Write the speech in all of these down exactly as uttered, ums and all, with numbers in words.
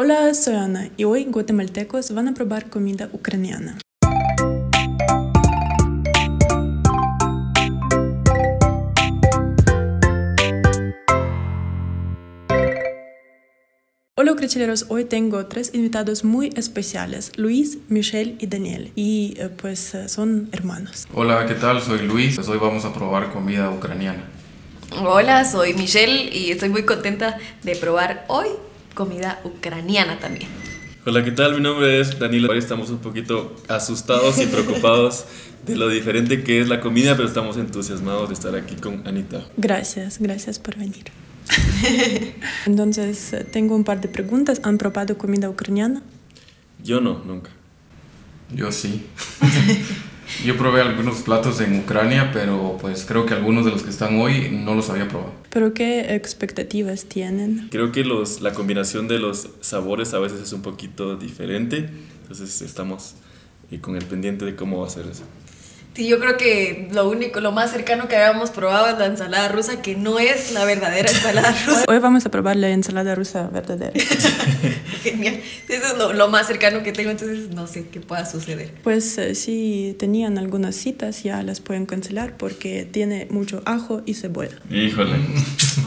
Hola, soy Ana y hoy guatemaltecos van a probar comida ucraniana. Hola ucranianos, hoy tengo tres invitados muy especiales, Luis, Michelle y Daniel, y pues son hermanos. Hola, ¿qué tal? Soy Luis, pues hoy vamos a probar comida ucraniana. Hola, soy Michelle y estoy muy contenta de probar hoy comida ucraniana también. Hola, ¿qué tal? Mi nombre es Danilo. Hoy estamos un poquito asustados y preocupados de lo diferente que es la comida, pero estamos entusiasmados de estar aquí con Anita. Gracias, gracias por venir. Entonces, tengo un par de preguntas. ¿Han probado comida ucraniana? Yo no, nunca. Yo sí. Yo probé algunos platos en Ucrania, pero pues creo que algunos de los que están hoy no los había probado. ¿Pero qué expectativas tienen? Creo que los, la combinación de los sabores a veces es un poquito diferente. Entonces estamos con el pendiente de cómo va a ser eso. Sí, yo creo que lo único, lo más cercano que habíamos probado es la ensalada rusa, que no es la verdadera ensalada rusa. Hoy vamos a probar la ensalada rusa verdadera. Genial. Eso es lo, lo más cercano que tengo, entonces no sé qué pueda suceder. Pues eh, si tenían algunas citas ya las pueden cancelar porque tiene mucho ajo y cebolla. Híjole.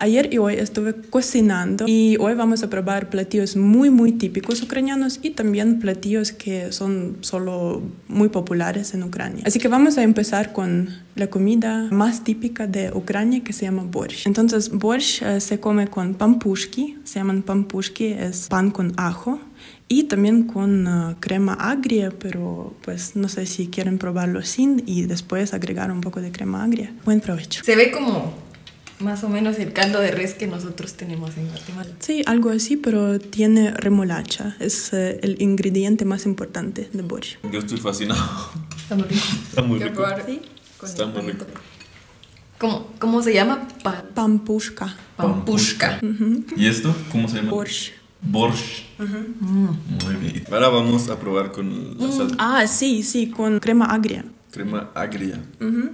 Ayer y hoy estuve cocinando y hoy vamos a probar platillos muy muy típicos ucranianos y también platillos que son solo muy populares en Ucrania. Así que vamos a a empezar con la comida más típica de Ucrania que se llama borscht. Entonces borscht eh, se come con pampushki, se llaman pampushki, es pan con ajo y también con uh, crema agria, pero pues no sé si quieren probarlo sin y después agregar un poco de crema agria. Buen provecho. Se ve como más o menos el caldo de res que nosotros tenemos en Guatemala. Sí, algo así, pero tiene remolacha. Es eh, el ingrediente más importante de borscht. Yo estoy fascinado. Está muy rico. Está muy rico. ¿Sí? Está muy rico. ¿Cómo, ¿Cómo se llama? Pa Pampushka. Pampushka. Uh-huh. ¿Y esto? ¿Cómo se llama? Borscht. Borscht. Uh-huh. Muy bien. Ahora vamos a probar con la sal. Ah, sí, sí, con crema agria. Crema agria. Uh-huh.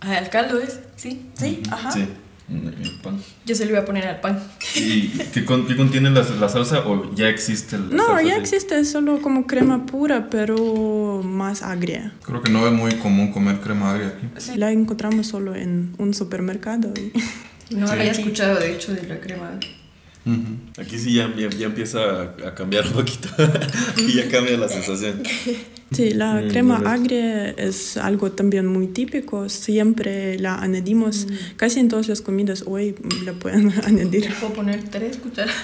¿Al caldo es? Sí. Sí, ajá. Sí. El pan. Yo se lo voy a poner al pan. ¿Y qué, con, qué contiene la, la salsa o ya existe la no, salsa? No, ya de... existe, es solo como crema pura, pero más agria. Creo que no es muy común comer crema agria aquí. Sí. La encontramos solo en un supermercado. Y... No sí. había escuchado, de hecho, de la crema agria. Uh-huh. Aquí sí ya, ya, ya empieza a, a cambiar un poquito. Y ya cambia la sensación. Sí, la mm, crema correcto. agria es algo también muy típico. Siempre la añadimos mm. casi en todas las comidas. Hoy la pueden añadir. Puedo poner tres cucharadas.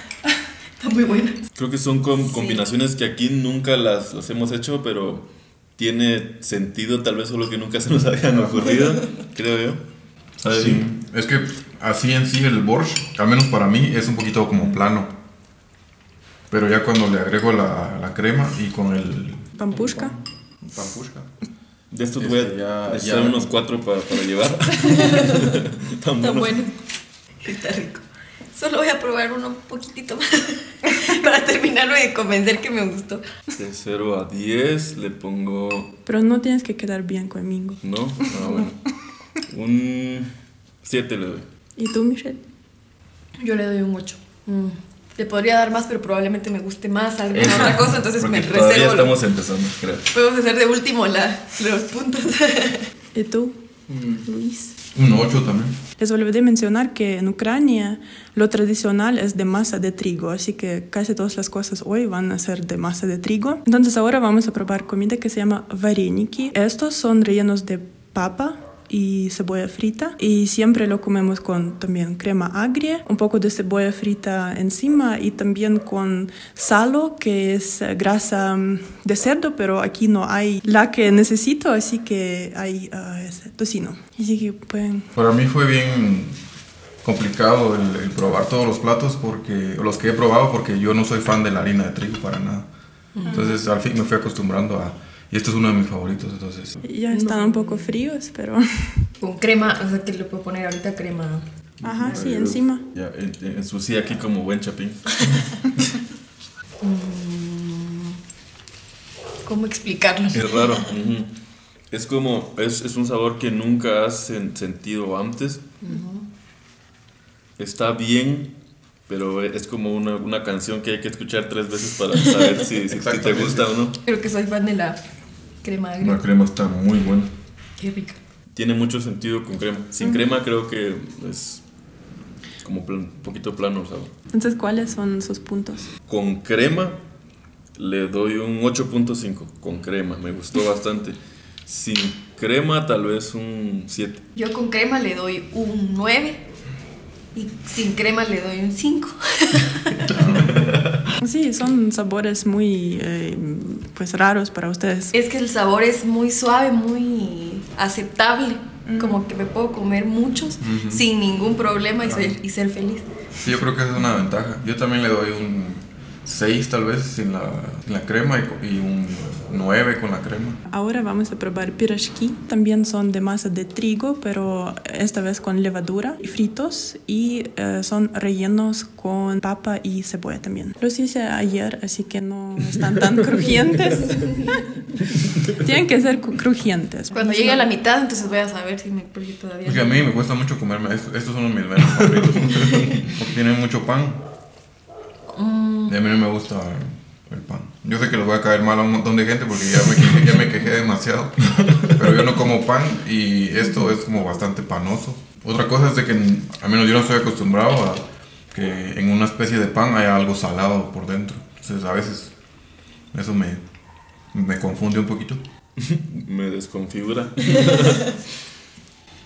Está muy buena. Creo que son com sí. combinaciones que aquí nunca las, las hemos hecho, pero tiene sentido. Tal vez solo que nunca se nos habían ocurrido, creo yo. ¿Sabes? Sí, es que así en sí el borscht, al menos para mí, es un poquito como plano. Pero ya cuando le agrego la, la crema y con el... Pampushka. Pan, pampushka. De estos este, voy a echar unos cuatro para, para llevar. Está bueno. Está rico. Solo voy a probar uno un poquitito más para terminarlo y convencer que me gustó. De cero a diez le pongo... Pero no tienes que quedar bien conmigo. No, ah, bueno. Un siete le doy. ¿Y tú, Michelle? Yo le doy un ocho. Mm. Le podría dar más, pero probablemente me guste más alguna Eso. otra cosa, entonces Porque me reservo. Todavía estamos lo... empezando, creo. Podemos hacer de último la, los puntos. ¿Y tú, mm. Luis? Un ocho también. Les olvidé mencionar que en Ucrania lo tradicional es de masa de trigo, así que casi todas las cosas hoy van a ser de masa de trigo. Entonces ahora vamos a probar comida que se llama vareniki. Estos son rellenos de papa y cebolla frita y siempre lo comemos con también crema agria, un poco de cebolla frita encima y también con salo, que es grasa de cerdo, pero aquí no hay la que necesito, así que hay uh, ese tocino. Así que pueden... Para mí fue bien complicado el, el probar todos los platos, porque los que he probado, porque yo no soy fan de la harina de trigo para nada. Uh-huh. Entonces al fin me fui acostumbrando a... Y este es uno de mis favoritos, entonces. Ya están no. un poco fríos, pero... Con crema, o sea, que le puedo poner ahorita crema. Ajá, no, sí, yo, encima. Ya, ensucia aquí como buen chapín. ¿Cómo explicarlo? Es raro. Uh-huh. Es como, es, es un sabor que nunca has sentido antes. Uh-huh. Está bien, Pero es como una, una canción que hay que escuchar tres veces para saber si, si, si te gusta o no. Creo que soy fan de la crema agria. La crema está muy buena. Qué rica. Tiene mucho sentido con crema. Sin uh-huh. crema creo que es como plan, un poquito plano, ¿sabes? Entonces, ¿cuáles son sus puntos? Con crema le doy un ocho punto cinco. Con crema, me gustó bastante. Sin crema tal vez un siete. Yo con crema le doy un nueve y sin crema le doy un cinco. Sí, son sabores muy eh, pues raros para ustedes. Es que el sabor es muy suave, muy aceptable. Mm. Como que me puedo comer muchos uh-huh. sin ningún problema y ser, y ser feliz. Sí, yo creo que es una ventaja. Yo también le doy un seis tal vez sin la, sin la crema y, y un nueve con la crema. Ahora vamos a probar pirashki. También son de masa de trigo, pero esta vez con levadura y fritos, y eh, son rellenos con papa y cebolla también. Los hice ayer, así que no están tan crujientes. Tienen que ser crujientes. Cuando llegue a la mitad, entonces voy a saber si me puse todavía. Porque a mí me cuesta mucho comerme. Estos son los mis menos favoritos. Porque tienen mucho pan. Y a mí no me gusta el pan. Yo sé que les voy a caer mal a un montón de gente porque ya me quejé, ya me quejé demasiado. Pero yo no como pan y esto es como bastante panoso. Otra cosa es de que, al menos yo no estoy acostumbrado a que en una especie de pan haya algo salado por dentro. Entonces a veces eso me, me confunde un poquito. Me desconfigura.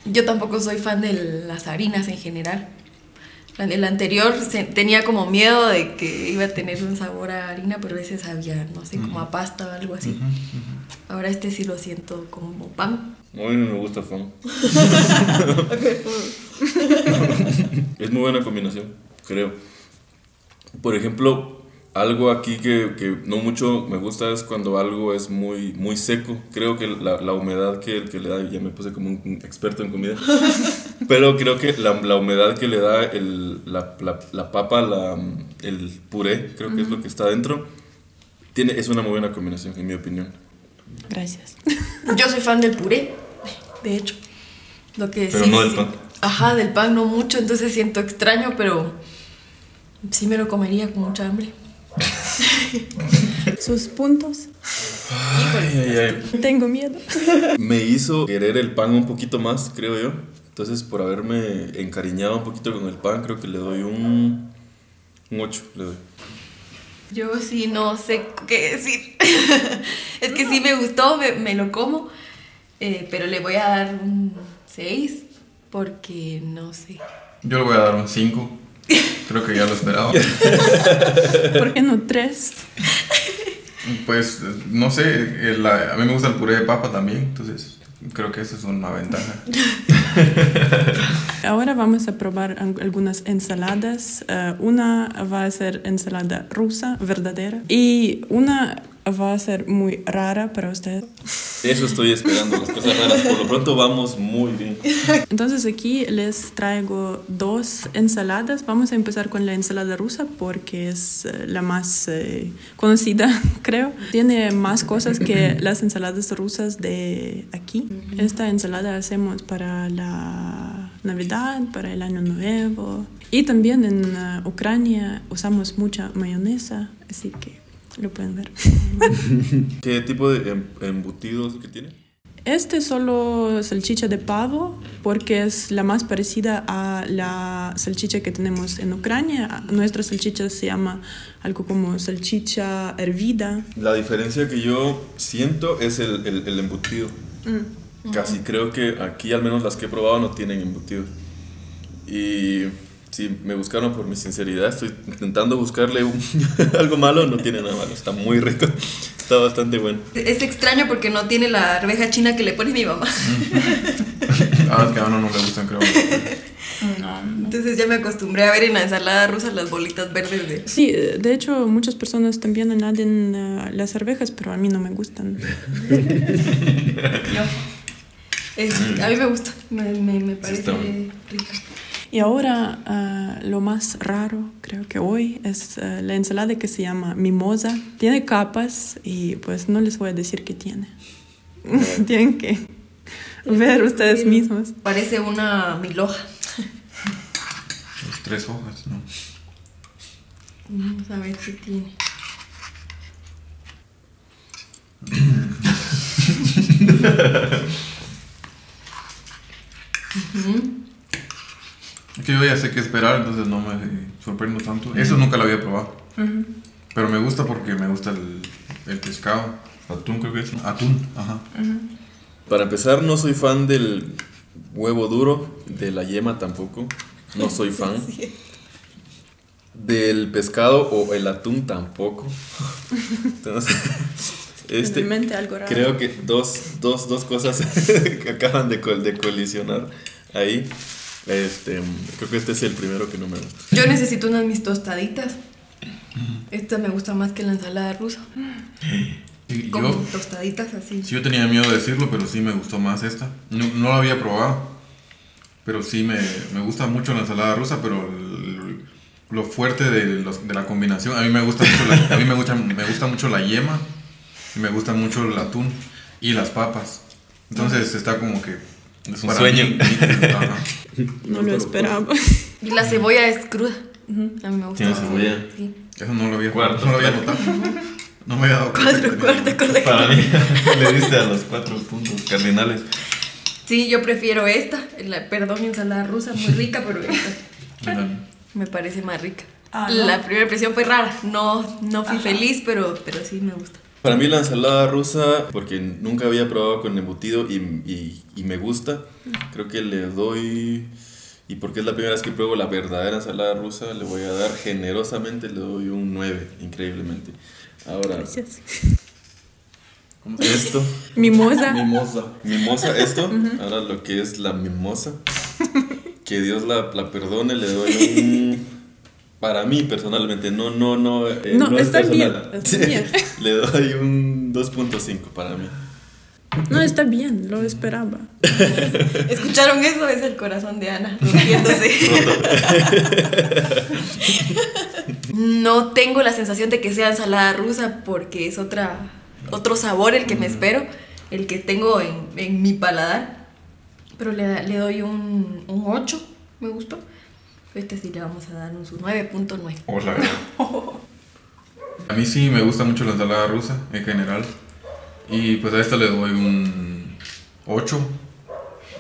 Yo tampoco soy fan de las harinas en general. El anterior se, tenía como miedo de que iba a tener un sabor a harina, pero ese sabía, no sé, como a pasta o algo así. Uh-huh, uh-huh. Ahora este sí lo siento como pan. A mí no me gusta pan. Es muy buena combinación, creo. Por ejemplo, algo aquí que, que no mucho me gusta es cuando algo es muy, muy seco. Creo que la, la humedad que, que le da, ya me puse como un experto en comida, pero creo que la, la humedad que le da el, la, la, la papa, la, el puré, creo uh-huh. que es lo que está adentro, tiene, es una muy buena combinación, en mi opinión. Gracias. Yo soy fan del puré, de hecho. Lo que pero sí, no del sí. pan. Ajá, del pan no mucho, entonces siento extraño, pero sí me lo comería con mucha hambre. Sus puntos. Ay, ay, ay. Tengo miedo. Me hizo querer el pan un poquito más, creo yo. Entonces, por haberme encariñado un poquito con el pan, creo que le doy un, un ocho. Le doy. Yo sí no sé qué decir. Es que sí me gustó, me, me lo como. Eh, pero le voy a dar un seis porque no sé. Yo le voy a dar un cinco. Creo que ya lo esperaba. ¿Por qué no tres? Pues, no sé, la, a mí me gusta el puré de papa también, entonces creo que eso es una ventaja. Ahora vamos a probar algunas ensaladas. Uh, una va a ser ensalada rusa, verdadera, y una va a ser muy rara para usted. Eso estoy esperando, las cosas raras. Por lo pronto vamos muy bien. Entonces aquí les traigo dos ensaladas. Vamos a empezar con la ensalada rusa porque es la más eh, conocida, creo. Tiene más cosas que las ensaladas rusas de aquí. Esta ensalada hacemos para la Navidad, para el Año Nuevo. Y también en uh, Ucrania usamos mucha mayonesa, así que lo pueden ver. ¿Qué tipo de embutidos que tiene? Este es solo salchicha de pavo, porque es la más parecida a la salchicha que tenemos en Ucrania. Nuestra salchicha se llama algo como salchicha hervida. La diferencia que yo siento es el, el, el embutido. Mm. Casi uh-huh. creo que aquí, al menos las que he probado, no tienen embutido. Y si me buscaron por mi sinceridad, estoy intentando buscarle un, algo malo, no tiene nada malo, está muy rico, está bastante bueno. Es extraño porque no tiene la arveja china que le pone mi mamá. Ah, es que a uno no le gustan, creo. No, no. Entonces ya me acostumbré a ver en la ensalada rusa las bolitas verdes de... Sí, de hecho muchas personas también añaden uh, las arvejas, pero a mí no me gustan. Es, a mí me gusta, me, me, me parece sí rica. Y ahora uh, lo más raro, creo que hoy, es uh, la ensalada que se llama Mimosa. Tiene capas y pues no les voy a decir qué tiene. Tienen que ver ustedes mismos. Parece una milhoja. Tres hojas, ¿no? Vamos a ver si tiene. uh-huh. Que yo ya sé qué esperar, entonces no me sorprendo tanto. Uh-huh. Eso nunca lo había probado. Uh-huh. Pero me gusta porque me gusta el, el pescado. Atún creo que es. Atún, ajá. Uh-huh. Para empezar, no soy fan del huevo duro, de la yema tampoco. No soy fan. Sí. Del pescado o el atún tampoco. Entonces, este, algo raro. Creo que dos, dos, dos cosas que acaban de, col de colisionar ahí. Este, creo que este es el primero que no me gusta. Yo necesito unas mis tostaditas. Esta me gusta más que la ensalada rusa. Con tostaditas así. Sí, yo tenía miedo de decirlo, pero sí me gustó más esta. No, no la había probado, pero sí me, me gusta mucho la ensalada rusa, pero el, lo fuerte de, los, de la combinación. A mí me gusta mucho la, a mí me gusta, me gusta mucho la yema, y me gusta mucho el atún y las papas. Entonces uh-huh. está como que... Es un sueño. Mí, mí, no lo esperaba. Y la cebolla es cruda. Uh-huh. A mí me gusta. ¿Tiene cebolla? Sí. Eso no lo había cuarto, no lo había notado. No me había dado cuenta. Cuatro, cuarto, correcto. Para mí, le diste a los cuatro puntos cardinales. Sí, yo prefiero esta. La, perdón, ensalada rusa, muy rica, pero esta me parece más rica. Ah, no. La primera impresión fue rara. No, no fui Ajá. feliz, pero, pero sí me gusta. Para mí la ensalada rusa, porque nunca había probado con embutido y, y, y me gusta, creo que le doy, y porque es la primera vez que pruebo la verdadera ensalada rusa, le voy a dar generosamente, le doy un nueve, increíblemente. Ahora, gracias. ¿Cómo se llama esto? Mimosa. Mimosa. Mimosa, esto, uh-huh. ahora lo que es la mimosa, que Dios la, la perdone, le doy un... Para mí, personalmente, no, no, no. Eh, no, no, es personal. Bien, está bien. Le doy un dos punto cinco para mí. No, está bien, lo esperaba. ¿Escucharon eso? Es el corazón de Ana rompiéndose. No tengo la sensación de que sea ensalada rusa porque es otra, otro sabor el que me espero, el que tengo en, en mi paladar. Pero le, le doy un, un ocho, me gustó. Este sí le vamos a dar un nueve punto nueve. Hola. Oh. A mí sí me gusta mucho la ensalada rusa en general. Y pues a esta le doy un ocho.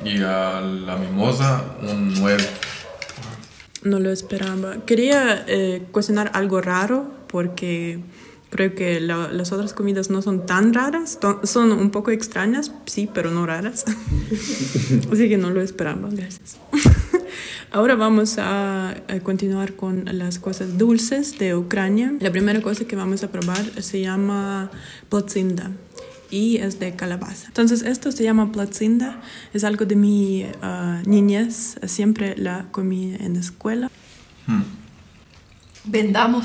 Y a la mimosa un nueve. No lo esperaba. Quería eh, cocinar algo raro porque creo que la, las otras comidas no son tan raras. Son un poco extrañas, sí, pero no raras. Así que no lo esperaba. Gracias. Ahora vamos a continuar con las cosas dulces de Ucrania. La primera cosa que vamos a probar se llama plăcintă y es de calabaza. Entonces esto se llama plăcintă, es algo de mi uh, niñez, siempre la comí en la escuela. Hmm. Vendamos.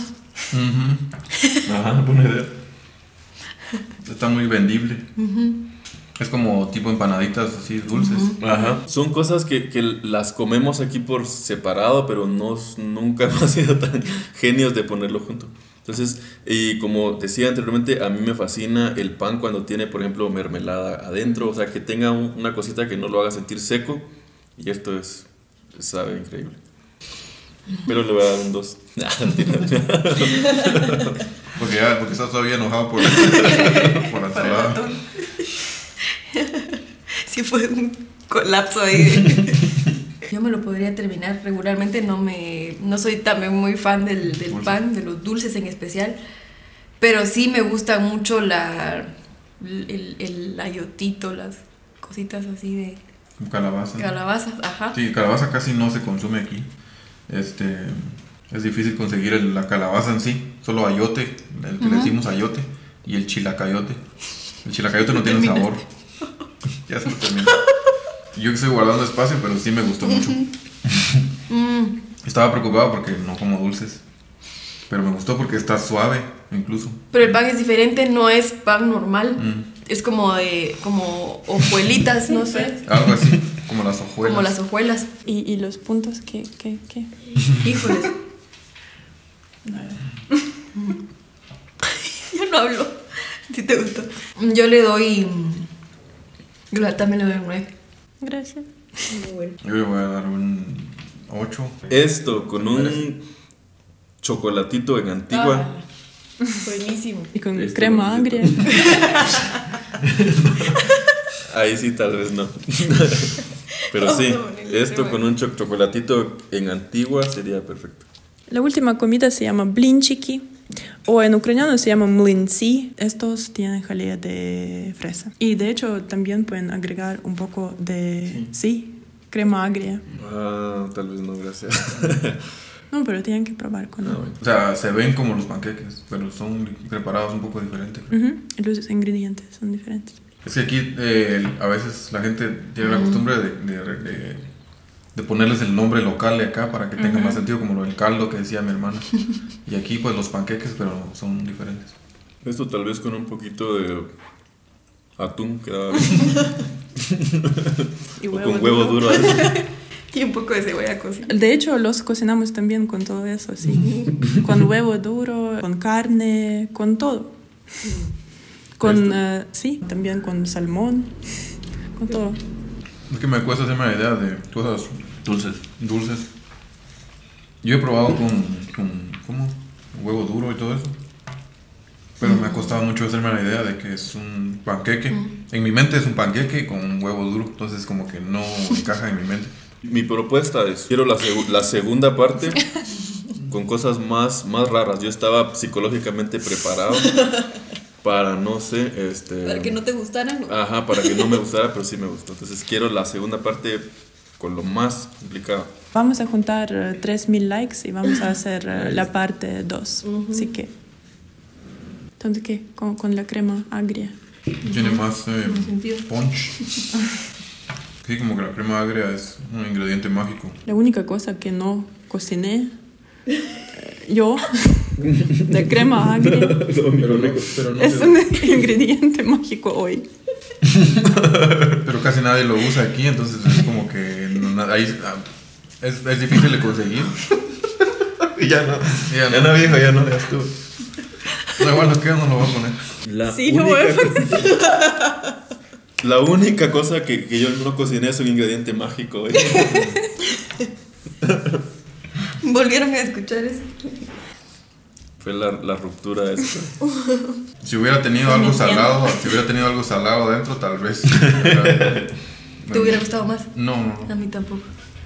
Uh-huh. Ajá, buena idea. Está muy vendible. Uh-huh. Es como tipo empanaditas así dulces. Uh-huh. Ajá. Son cosas que, que las comemos aquí por separado, pero no, nunca hemos sido tan genios de ponerlo junto. Entonces, y como decía anteriormente, a mí me fascina el pan cuando tiene, por ejemplo, mermelada adentro. O sea, que tenga un, una cosita que no lo haga sentir seco. Y esto es, sabe increíble. Pero le voy a dar un dos. Porque ya, porque estás todavía enojado por, por la ensalada. Sí, fue un colapso ahí. Yo me lo podría terminar regularmente, no me no soy también muy fan del, del pan, de los dulces en especial, pero sí me gusta mucho la el, el ayotito, las cositas así de calabaza. Calabazas, ajá. Sí, calabaza casi no se consume aquí. Este, es difícil conseguir el, la calabaza en sí, solo ayote, el que uh-huh. le decimos ayote y el chilacayote. El chilacayote no tiene sabor. Ya se lo terminé. Yo estoy guardando espacio, pero sí me gustó mucho. Mm. Estaba preocupado porque no como dulces, pero me gustó porque está suave incluso. Pero el pan es diferente, no es pan normal. Mm. Es como de como hojuelitas, no sé. Algo así, como las hojuelas. Como las hojuelas. ¿Y, y los puntos qué? qué, qué? Híjoles. Yo no hablo. Si te gustó. Yo le doy... Yo también le doy un nueve. Gracias. Muy bueno. Yo le voy a dar un ocho. Esto con un chocolatito en Antigua. Ah, buenísimo. Y con este crema agria. Ahí sí, tal vez no. Pero sí, esto con un chocolatito en Antigua sería perfecto. La última comida se llama blinchiqui, o en ucraniano se llama mlintsi. Estos tienen jalea de fresa. Y de hecho también pueden agregar un poco de... Sí, sí, crema agria. Ah, tal vez no, gracias. No, pero tienen que probar con... Ah, bueno. O sea, se ven como los panqueques, pero son preparados un poco diferente. Uh-huh. Los ingredientes son diferentes. Es que aquí eh, a veces la gente tiene la costumbre de, de, de, de ponerles el nombre local de acá para que tenga uh-huh. más sentido, como lo del caldo que decía mi hermana. Y aquí pues los panqueques, pero son diferentes. Esto tal vez con un poquito de atún queda y huevo, o con huevo duro. duro Y un poco de cebolla cocida. De hecho los cocinamos también con todo eso, sí. Con huevo duro, con carne, con todo. Con, uh, sí, también con salmón, con todo. Es que me cuesta hacerme la idea de cosas dulces. Dulces. Yo he probado con, con ¿cómo? huevo duro y todo eso. Pero mm. me ha costado mucho hacerme la idea de que es un panqueque. Mm. En mi mente es un panqueque con un huevo duro, entonces como que no encaja en mi mente. Mi propuesta es, quiero la, seg- la segunda parte con cosas más, más raras. Yo estaba psicológicamente preparado. Para no sé, este... Para que no te gustaran. Ajá, para que no me gustara, pero sí me gustó. Entonces quiero la segunda parte con lo más complicado. Vamos a juntar uh, tres mil likes y vamos a hacer uh, la parte dos. Uh-huh. Así que... ¿Entonces qué? Con, con la crema agria. Tiene más eh, punch. Sí, como que la crema agria es un ingrediente mágico. La única cosa que no cociné... Yo, de crema agria, no, no, pero no, pero no es un ingrediente mágico hoy. Pero casi nadie lo usa aquí, entonces es como que no, ahí, es, es difícil de conseguir. Y ya no, ya no, ya no viejo, ya no, ya estuvo. No, bueno, ¿qué? No lo voy a poner. La sí, única, lo voy a poner. La única cosa que, que yo no cociné es un ingrediente mágico hoy. Volvieron a escuchar eso. Fue la, la ruptura esa. Si hubiera tenido algo salado, si hubiera tenido algo salado dentro, tal vez. ¿Te hubiera gustado más? No, no, no. A mí tampoco.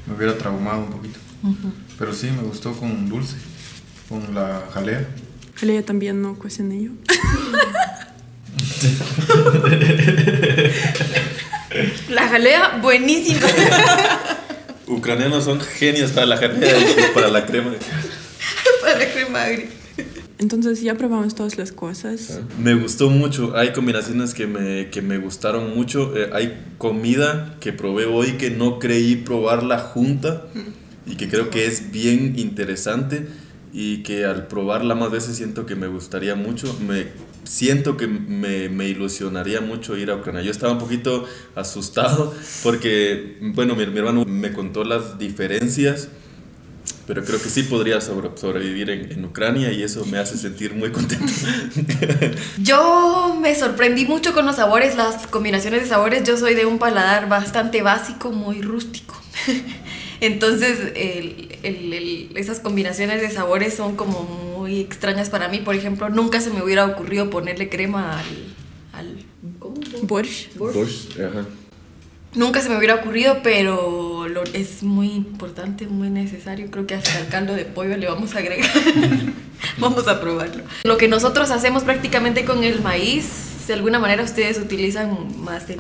Me hubiera traumado un poquito. Uh-huh. Pero sí, me gustó con dulce, con la jalea. Jalea también no cociné yo. La jalea, buenísima. Ucranianos son genios para la jalea y para la crema. Para la crema agria. Entonces ya probamos todas las cosas. Me gustó mucho, hay combinaciones que me, que me gustaron mucho. eh, Hay comida que probé hoy que no creí probarla junta y que creo que es bien interesante, y que al probarla más veces siento que me gustaría mucho. Me siento que me, me ilusionaría mucho ir a Ucrania. Yo estaba un poquito asustado porque, bueno, mi, mi hermano me contó las diferencias, pero creo que sí podría sobre, sobrevivir en, en Ucrania, y eso me hace sentir muy contento. Yo me sorprendí mucho con los sabores, las combinaciones de sabores. Yo soy de un paladar bastante básico, muy rústico. Entonces el, el, el, esas combinaciones de sabores son como muy extrañas para mí. Por ejemplo, nunca se me hubiera ocurrido ponerle crema al... al ¿cómo? Borscht. Borscht. Borscht, ajá. Nunca se me hubiera ocurrido, pero lo, es muy importante, muy necesario. Creo que hasta el caldo de pollo le vamos a agregar. Vamos a probarlo. Lo que nosotros hacemos prácticamente con el maíz, de alguna manera ustedes utilizan más el,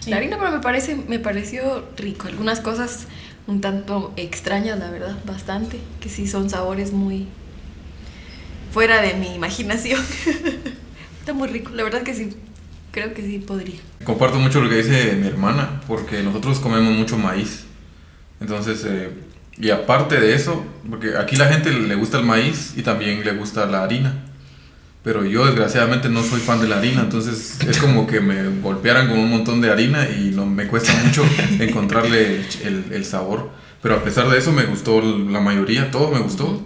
sí, la harina, pero me, parece, me pareció rico. Algunas cosas un tanto extrañas, la verdad, bastante, que sí son sabores muy fuera de mi imaginación. Está muy rico, la verdad que sí, creo que sí podría. Comparto mucho lo que dice mi hermana, porque nosotros comemos mucho maíz, entonces, eh, y aparte de eso, porque aquí la gente le gusta el maíz y también le gusta la harina, pero yo desgraciadamente no soy fan de la harina, entonces es como que me golpearan con un montón de harina y no, me cuesta mucho encontrarle el, el sabor. Pero a pesar de eso me gustó la mayoría, todo me gustó.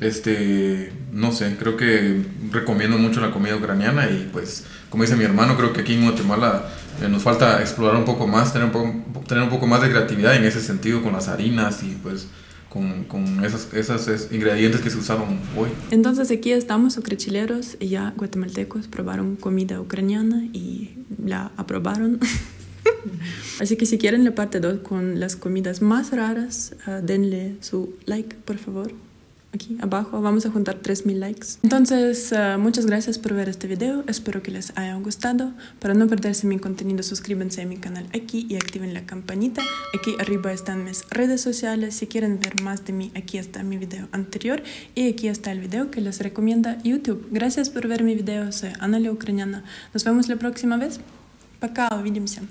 Este, no sé, creo que recomiendo mucho la comida ucraniana, y pues como dice mi hermano, creo que aquí en Guatemala eh, nos falta explorar un poco más, tener un poco, tener un poco más de creatividad en ese sentido con las harinas y pues... con, con esos, esos, esos ingredientes que se usaron hoy. Entonces aquí estamos, ucrachileros, y ya guatemaltecos probaron comida ucraniana y la aprobaron. Así que si quieren la parte dos con las comidas más raras, uh, denle su like, por favor. Aquí abajo vamos a juntar tres mil likes. Entonces, uh, muchas gracias por ver este video. Espero que les haya gustado. Para no perderse mi contenido, suscríbanse a mi canal aquí y activen la campanita. Aquí arriba están mis redes sociales. Si quieren ver más de mí, aquí está mi video anterior. Y aquí está el video que les recomienda YouTube. Gracias por ver mi video. Soy Ana la ucraniana. Nos vemos la próxima vez. Пока, увидимся.